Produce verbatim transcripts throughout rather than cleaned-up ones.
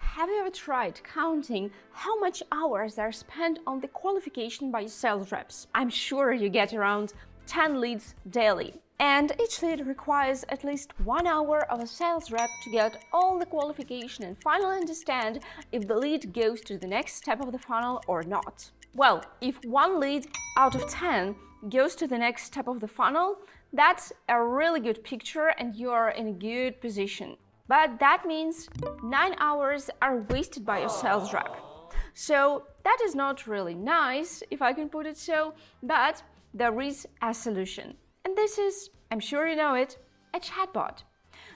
Have you ever tried counting how much hours are spent on the qualification by sales reps? I'm sure you get around ten leads daily. And each lead requires at least one hour of a sales rep to get all the qualification and finally understand if the lead goes to the next step of the funnel or not. Well, if one lead out of ten goes to the next step of the funnel, that's a really good picture and you're in a good position. But that means nine hours are wasted by your sales rep. So that is not really nice, if I can put it so, but there is a solution. And this is, I'm sure you know it, a chatbot.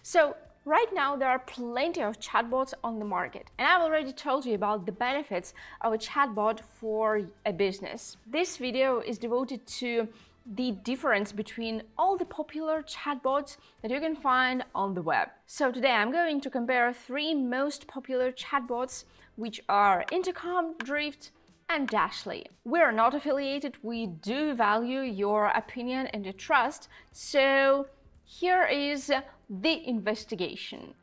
So right now there are plenty of chatbots on the market, and I've already told you about the benefits of a chatbot for a business. This video is devoted to the difference between all the popular chatbots that you can find on the web. So today I'm going to compare three most popular chatbots, which are Intercom, Drift, and Dashly. We're not affiliated, we do value your opinion and your trust, so here is the investigation.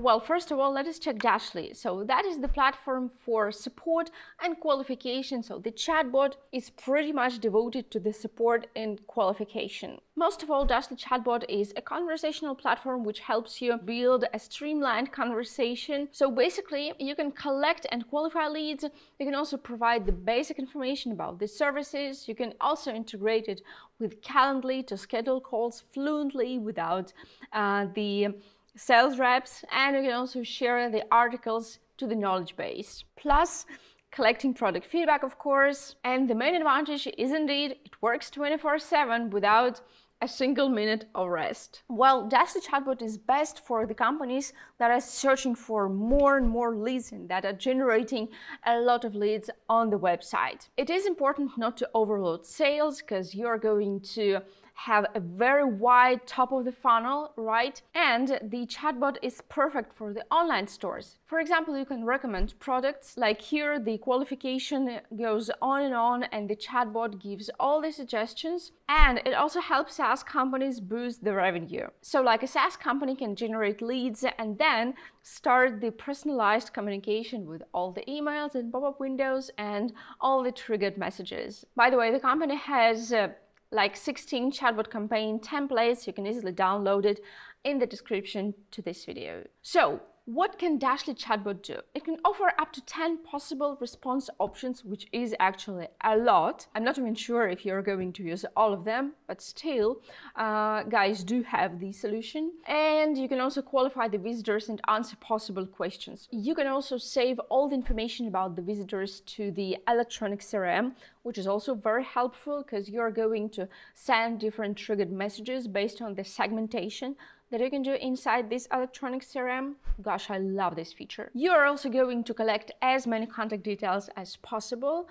Well, first of all, let us check Dashly. So that is the platform for support and qualification. So the chatbot is pretty much devoted to the support and qualification. Most of all, Dashly chatbot is a conversational platform which helps you build a streamlined conversation. So basically, you can collect and qualify leads. You can also provide the basic information about the services. You can also integrate it with Calendly to schedule calls fluently without uh, the sales reps, and you can also share the articles to the knowledge base, plus collecting product feedback, of course. And the main advantage is indeed it works twenty-four seven without a single minute of rest. Well, Dashly chatbot is best for the companies that are searching for more and more leads and that are generating a lot of leads on the website. It is important not to overload sales because you're going to have a very wide top of the funnel, right? And the chatbot is perfect for the online stores. For example, you can recommend products. Like here, the qualification goes on and on, and the chatbot gives all the suggestions, and it also helps SaaS companies boost the revenue. So like a SaaS company can generate leads and then start the personalized communication with all the emails and pop-up windows and all the triggered messages. By the way, the company has uh, like sixteen chatbot campaign templates. You can easily download it in the description to this video. So what can Dashly chatbot do? It can offer up to ten possible response options, which is actually a lot. I'm not even sure if you're going to use all of them, but still, uh, guys do have the solution. And you can also qualify the visitors and answer possible questions. You can also save all the information about the visitors to the electronic C R M, which is also very helpful because you're going to send different triggered messages based on the segmentation that you can do inside this electronic C R M. Gosh, I love this feature. You're also going to collect as many contact details as possible,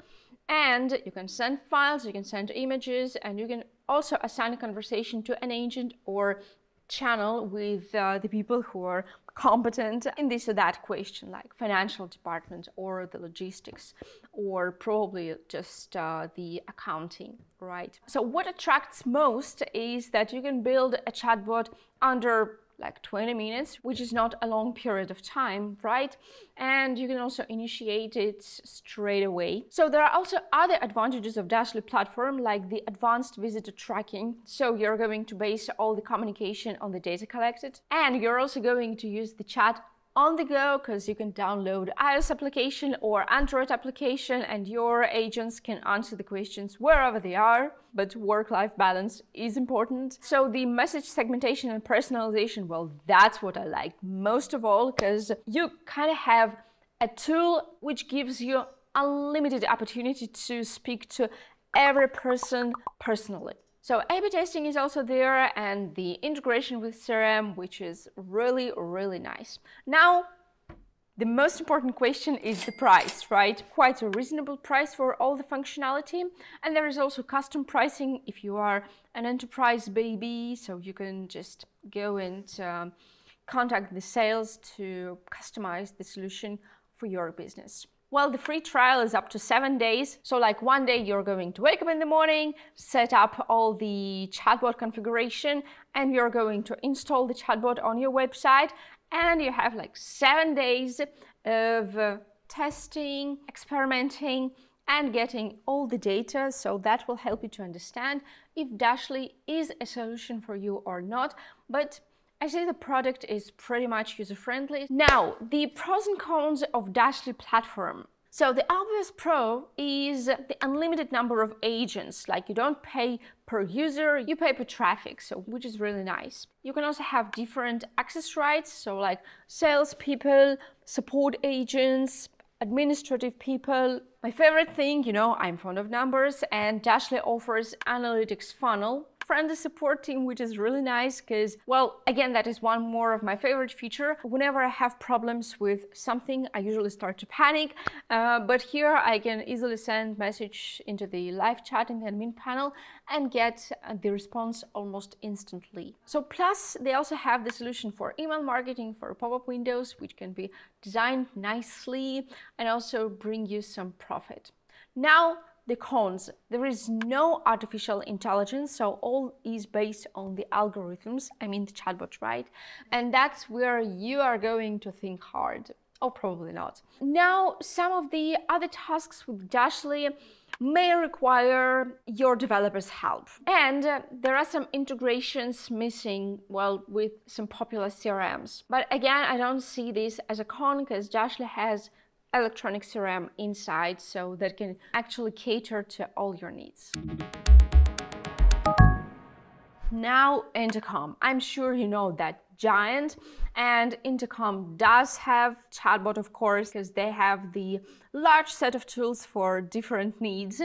and you can send files, you can send images, and you can also assign a conversation to an agent or channel with uh, the people who are competent in this or that question, like financial department or the logistics or probably just uh, the accounting, right? So what attracts most is that you can build a chatbot under like twenty minutes, which is not a long period of time, right? And you can also initiate it straight away. So there are also other advantages of Dashly platform, like the advanced visitor tracking. So you're going to base all the communication on the data collected, and you're also going to use the chat on the go because you can download iOS application or Android application, and your agents can answer the questions wherever they are. But work-life balance is important. So the message segmentation and personalization, well, that's what I like most of all, because you kind of have a tool which gives you unlimited opportunity to speak to every person personally. So A B testing is also there, and the integration with C R M, which is really, really nice. Now, the most important question is the price, right? Quite a reasonable price for all the functionality. And there is also custom pricing if you are an enterprise baby, so you can just go and um, contact the sales to customize the solution for your business. Well, the free trial is up to seven days. So like one day you're going to wake up in the morning, set up all the chatbot configuration, and you're going to install the chatbot on your website. And you have like seven days of uh, testing, experimenting, and getting all the data. So that will help you to understand if Dashly is a solution for you or not. But I say the product is pretty much user-friendly. Now, the pros and cons of Dashly platform. So the obvious pro is the unlimited number of agents. Like, you don't pay per user, you pay per traffic, so which is really nice. You can also have different access rights, so like salespeople, support agents, administrative people. My favorite thing, you know, I'm fond of numbers, and Dashly offers analytics funnel, friendly support team, which is really nice because, well, again, that is one more of my favorite feature. Whenever I have problems with something, I usually start to panic, uh, but here I can easily send message into the live chat in the admin panel and get uh, the response almost instantly. So plus they also have the solution for email marketing, for pop-up windows, which can be designed nicely and also bring you some profit. Now, the cons. There is no artificial intelligence, so all is based on the algorithms, I mean the chatbot, right? And that's where you are going to think hard, or probably not. Now, some of the other tasks with Dashly may require your developer's help. And uh, there are some integrations missing, well, with some popular C R Ms. But again, I don't see this as a con, because Dashly has electronic C R M inside, so that can actually cater to all your needs. Now, Intercom. I'm sure you know that giant, and Intercom does have chatbot, of course, because they have the large set of tools for different needs,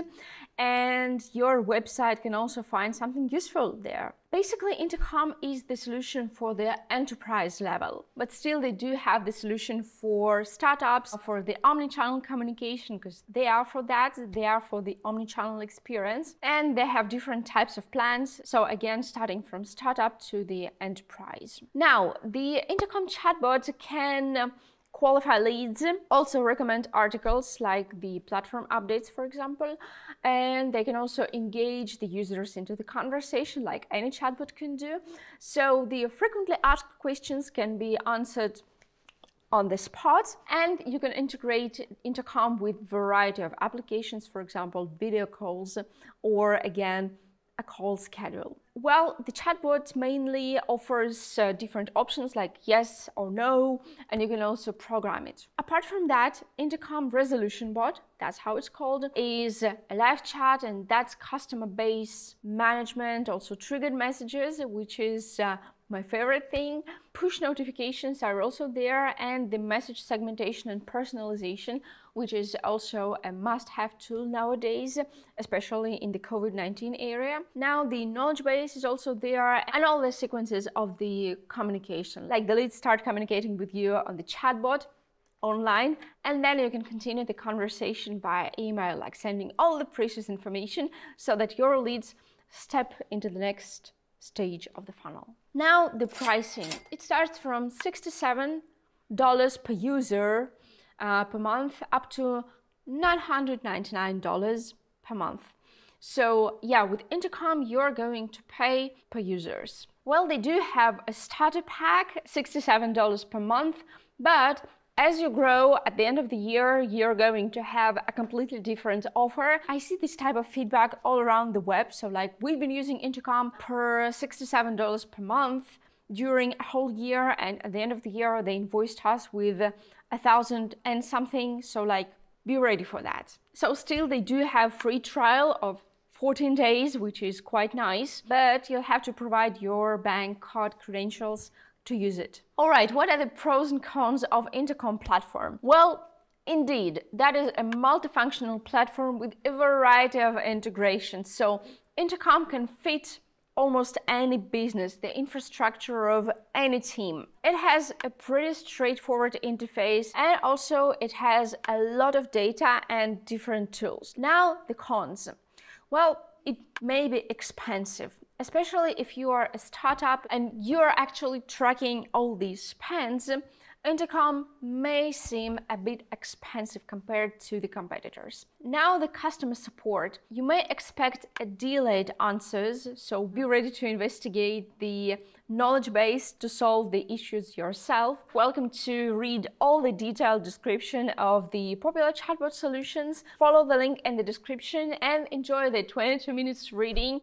and your website can also find something useful there. Basically, Intercom is the solution for the enterprise level, but still they do have the solution for startups, for the omnichannel communication, because they are for that, they are for the omnichannel experience, and they have different types of plans, so again, starting from startup to the enterprise. Now, the Intercom chatbot can qualify leads, also recommend articles like the platform updates, for example, and they can also engage the users into the conversation like any chatbot can do. So the frequently asked questions can be answered on the spot, and you can integrate Intercom with a variety of applications, for example, video calls or, again, a call schedule. Well, the chatbot mainly offers uh, different options like yes or no, and you can also program it. Apart from that, Intercom Resolution Bot, that's how it's called, is a live chat, and that's customer base management, also triggered messages, which is uh, my favorite thing. Push notifications are also there, and the message segmentation and personalization, which is also a must-have tool nowadays, especially in the COVID nineteen area. Now, the knowledge base is also there, and all the sequences of the communication, like the leads start communicating with you on the chatbot online, and then you can continue the conversation by email, like sending all the precious information so that your leads step into the next stage of the funnel. Now, the pricing. It starts from sixty-seven dollars per user uh, per month up to nine hundred ninety-nine dollars per month. So yeah, with Intercom, you're going to pay per users. Well, they do have a starter pack, sixty-seven dollars per month, but as you grow, at the end of the year, you're going to have a completely different offer. I see this type of feedback all around the web. So like, we've been using Intercom per sixty-seven dollars per month during a whole year, and at the end of the year, they invoiced us with a thousand and something. So like, be ready for that. So still, they do have free trial of fourteen days, which is quite nice, but you'll have to provide your bank card credentials to use it. All right, what are the pros and cons of Intercom platform? Well, indeed, that is a multifunctional platform with a variety of integrations. So Intercom can fit almost any business, the infrastructure of any team. It has a pretty straightforward interface, and also it has a lot of data and different tools. Now, the cons. Well, it may be expensive, especially if you are a startup and you're actually tracking all these spends, Intercom may seem a bit expensive compared to the competitors. Now the customer support, you may expect a delayed answers, so be ready to investigate the knowledge base to solve the issues yourself. Welcome to read all the detailed description of the popular chatbot solutions. Follow the link in the description and enjoy the twenty-two minutes reading.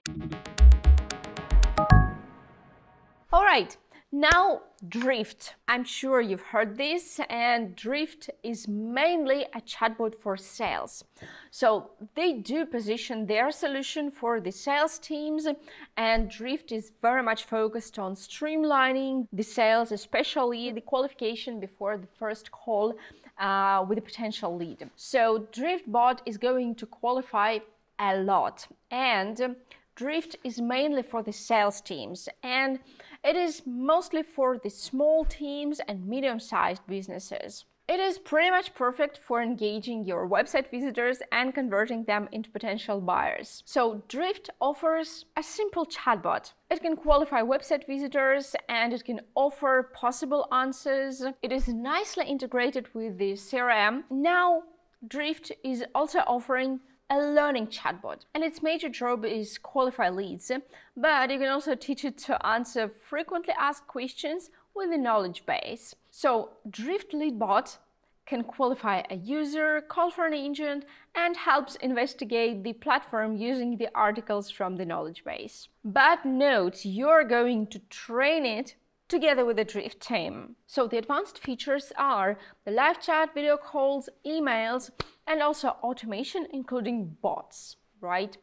All right. Now, Drift. I'm sure you've heard this, and Drift is mainly a chatbot for sales. So they do position their solution for the sales teams, and Drift is very much focused on streamlining the sales, especially the qualification before the first call uh, with a potential lead. So Driftbot is going to qualify a lot, and Drift is mainly for the sales teams, and it is mostly for the small teams and medium-sized businesses. It is pretty much perfect for engaging your website visitors and converting them into potential buyers. So Drift offers a simple chatbot. It can qualify website visitors and it can offer possible answers. It is nicely integrated with the C R M. Now Drift is also offering a learning chatbot, and its major job is qualify leads, but you can also teach it to answer frequently asked questions with a knowledge base. So Drift Leadbot can qualify a user, call for an agent, and helps investigate the platform using the articles from the knowledge base. But note, you're going to train it together with the Drift team. So the advanced features are the live chat, video calls, emails, and also automation, including bots, right?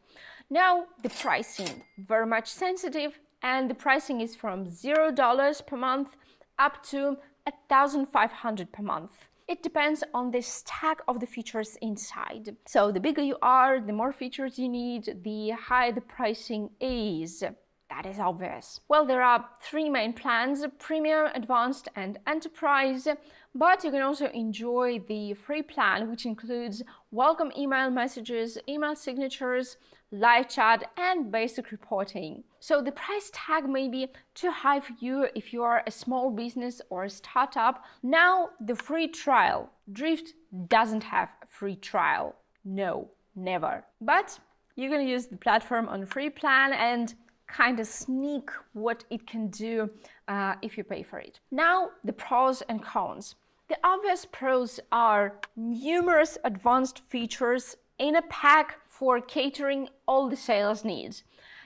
Now, the pricing, very much sensitive, and the pricing is from zero dollars per month up to one thousand five hundred dollars per month. It depends on the stack of the features inside. So the bigger you are, the more features you need, the higher the pricing is. That is obvious. Well, there are three main plans: Premium, Advanced, and Enterprise. But you can also enjoy the free plan, which includes welcome email messages, email signatures, live chat, and basic reporting. So the price tag may be too high for you if you are a small business or a startup. Now, the free trial. Drift doesn't have a free trial. No, never. But you can use the platform on free plan and kind of sneak what it can do uh, if you pay for it. Now, the pros and cons. The obvious pros are numerous advanced features in a pack for catering all the sales needs.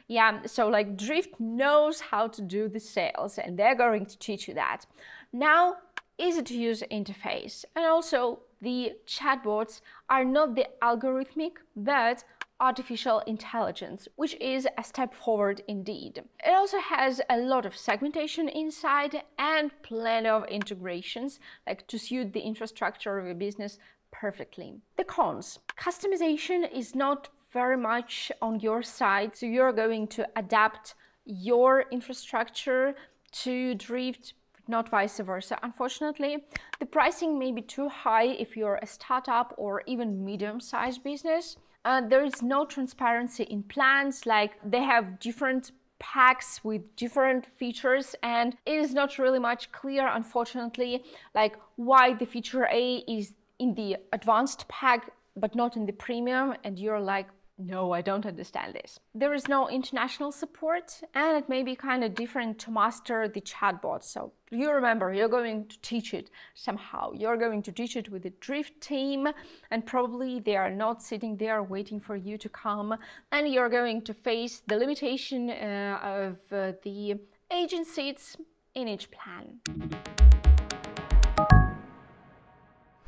Yeah, so like Drift knows how to do the sales, and they're going to teach you that. Now, easy to use interface. And also, the chatbots are not the algorithmic, but artificial intelligence, which is a step forward indeed. It also has a lot of segmentation inside and plenty of integrations, like to suit the infrastructure of your business perfectly. The cons. Customization is not very much on your side, so you're going to adapt your infrastructure to Drift, not vice versa, unfortunately. The pricing may be too high if you're a startup or even medium-sized business. Uh, there is no transparency in plans, like they have different packs with different features, and it is not really much clear, unfortunately, like why the feature A is in the advanced pack but not in the premium, and you're like, no, I don't understand this. There is no international support, and it may be kind of different to master the chatbot. So you remember, you're going to teach it somehow. You're going to teach it with the Drift team, and probably they are not sitting there waiting for you to come, and you're going to face the limitation uh, of uh, the agent seats in each plan.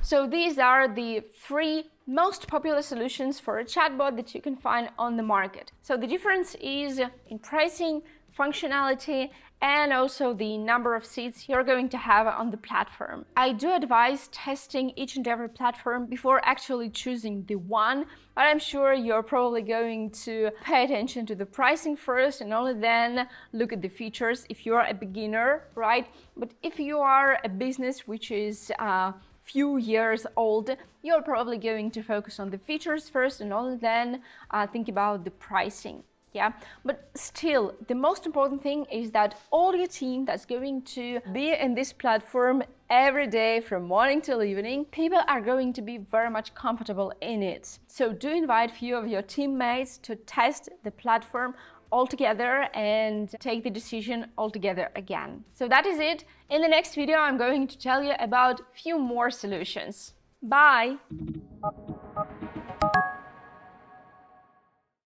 So these are the three most popular solutions for a chatbot that you can find on the market. So the difference is in pricing, functionality, and also the number of seats you're going to have on the platform. I do advise testing each and every platform before actually choosing the one, but I'm sure you're probably going to pay attention to the pricing first and only then look at the features if you're a beginner, right? But if you are a business which is uh, few years old, you're probably going to focus on the features first and only then uh, think about the pricing. Yeah, but still, the most important thing is that all your team that's going to be in this platform every day from morning till evening, people are going to be very much comfortable in it. So do invite few of your teammates to test the platform altogether and take the decision altogether again. So that is it. In the next video, I'm going to tell you about few more solutions. Bye!